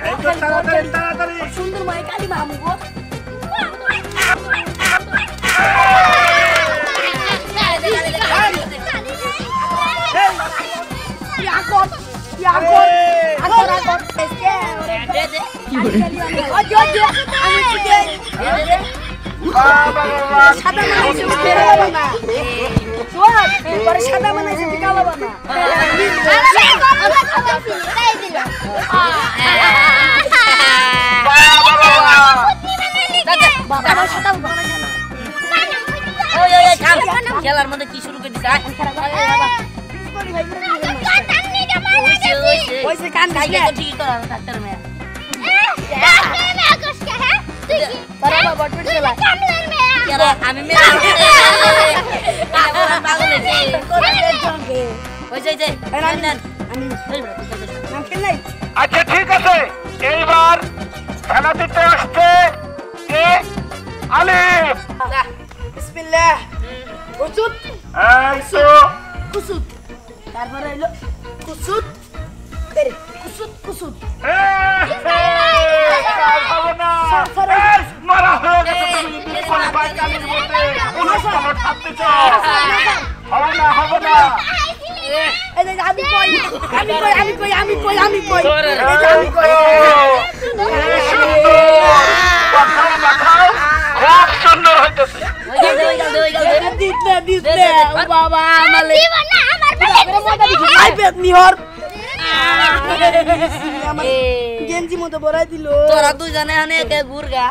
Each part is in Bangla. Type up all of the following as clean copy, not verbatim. Taratari. Sundul baik kali mamu kok. Jalan mana disuruh ke desa. আচ্ছা ঠিক আছে এইবার থানাতে আসছে কে আলিফ বিসমিল্লাহ কুসুত আইসো কুসুত তারপরে হলো কুসুত করে কুসুত কুসুত গেঞ্জি মতো বড়াই দিল তোরা তুই জানে অনেক ঘুরগা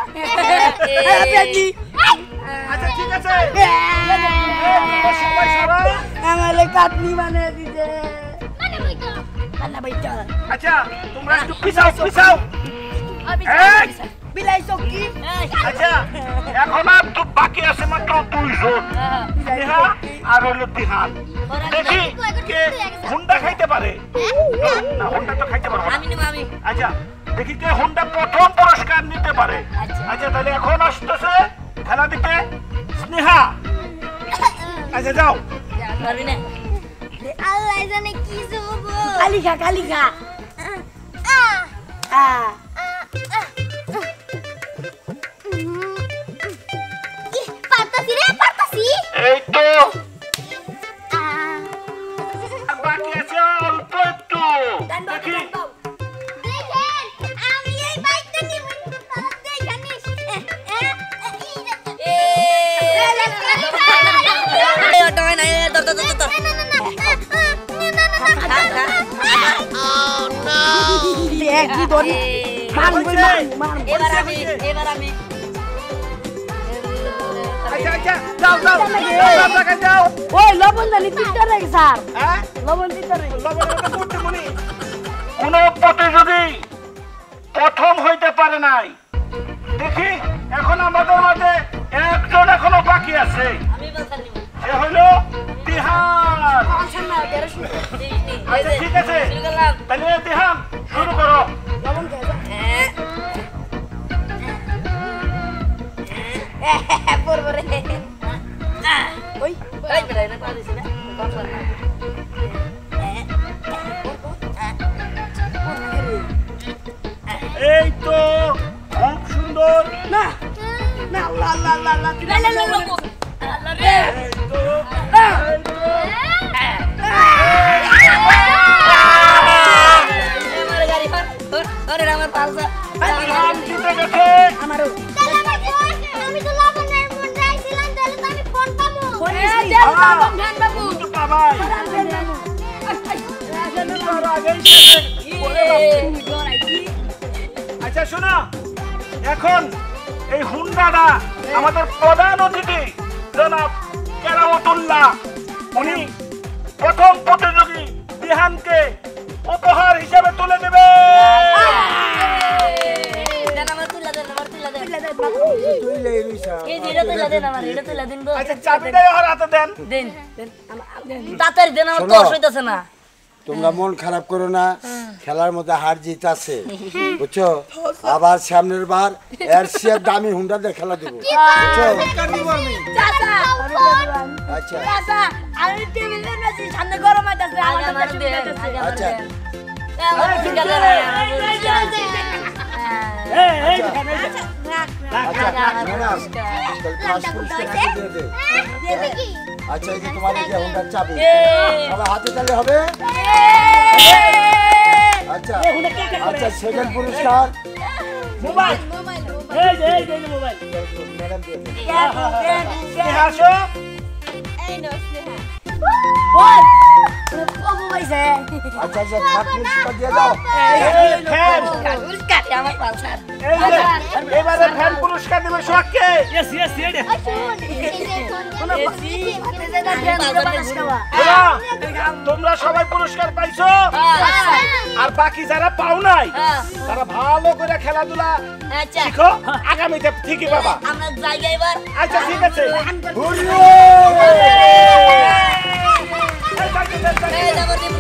দেখি কে হোন্ডা প্রথম পুরস্কার নিতে পারে। আচ্ছা তাহলে এখন আসতেছে খেলা দিতে স্নেহা। আচ্ছা যাও পারবি না আল্লাহ জানে কি জব কালিকা কালিকা আ আ কি পারতাছি রে পারতাছি এই তো আ বাকি আছে অল্প একটু দেখি কি দড়ি এবার আমি আচ্ছা আচ্ছা যাও ওই লবণ দানি টিটার রে স্যার হ্যাঁ লবণ টিটার লবণটা করতে মনি কোন প্রতিযোগী প্রথম হইতে পারে নাই দেখি এখন আমাদের মধ্যে একজন এখনো বাকি আছে আমি বলতাম সে হলো তিহার আচ্ছা না 13 আচ্ছা ঠিক আছে তাহলে তিহার শুরু করো লবণ দাও পড়বরে ওই ওই বেড়াই না পা দিছিনা কম কর না এই তো খুব সুন্দর না না আল্লাহ আল্লাহ আল্লাহ আল্লাহ রে এই তো আরে আমার পালসা আমি জিতে গেছে আমারও আমি তো লবণের ফোন চাইছিলাম তাহলে তো আমি ফোন পাবো ফোন পাবো ধ্যান বাবু তো পাবাই আচ্ছা শোনো এখন এই হুন্ডাটা আমাদের প্রধান অতিথি জনাব কেরামতুল্লাহ উনি প্রথম প্রতিযোগী বিহানকে উপহার হিসেবে তুলে দেবে তোমরা মন খারাপ করো না খেলার মধ্যে হার জিত আছে বুঝছো আবার সামনের বার এর চেয়ে দামি হুন্ডা দিয়ে খেলা দেবো আচ্ছা আচ্ছা এই যে তোমাদের যে হুন্ডার চাবি আবার হাতে তালে হবে আচ্ছা আচ্ছা সেকেন্ড পুরস্কার মোবাইল মোবাইল এই যে মোবাইল ম্যাডাম দিয়ে স্নেহা আসো এই নাও স্নেহা ওই ও মোবাইল সে আচ্ছা আচ্ছা থাক পুরস্কার দিয়ে দাও এই ফ্যান পুরস্কার আমার পালসার এবারে ফ্যান পুরস্কার দিবে শখকে यस यस এটা তোমরা সবাই পুরস্কার পাইছো আর বাকি যারা পাও নাই তারা ভালো করে খেলাধুলা শিখো আগামীতে ঠিকই বাবা আমরা যাই এবার আচ্ছা ঠিক আছে হুরু